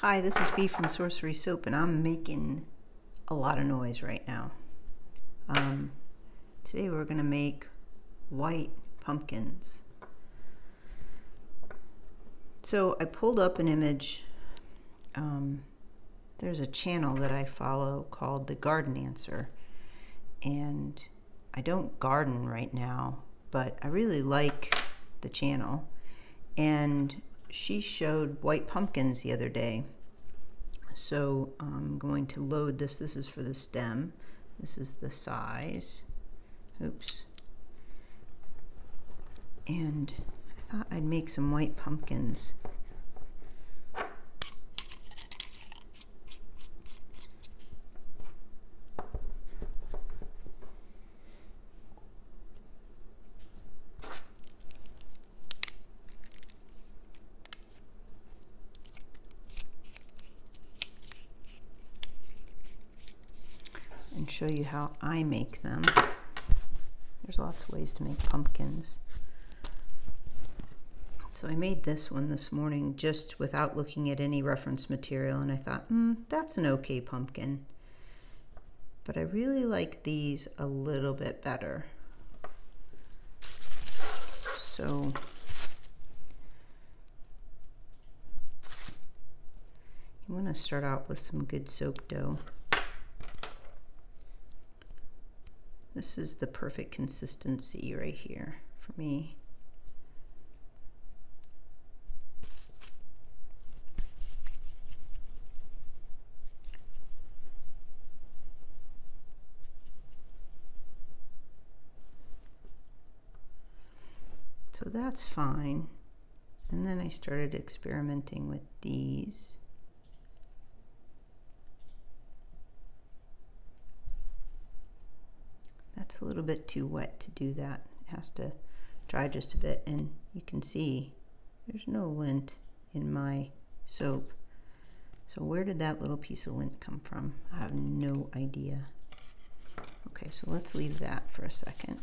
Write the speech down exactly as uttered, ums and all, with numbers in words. Hi, this is Bea from Sorcery Soap, and I'm making a lot of noise right now. Um, today we're gonna make white pumpkins. So I pulled up an image. Um, there's a channel that I follow called The Garden Answer, and I don't garden right now, but I really like the channel, and she showed white pumpkins the other day. So I'm going to load this. This is for the stem. This is the size. Oops. And I thought I'd make some white pumpkins. And show you how I make them. There's lots of ways to make pumpkins. So I made this one this morning just without looking at any reference material, and I thought, hmm, that's an okay pumpkin. But I really like these a little bit better. So you want to start out with some good soap dough. This is the perfect consistency right here for me. So that's fine. And then I started experimenting with these. It's a little bit too wet to do that. It has to dry just a bit, and you can see there's no lint in my soap. So where did that little piece of lint come from? I have no idea. Okay, so let's leave that for a second.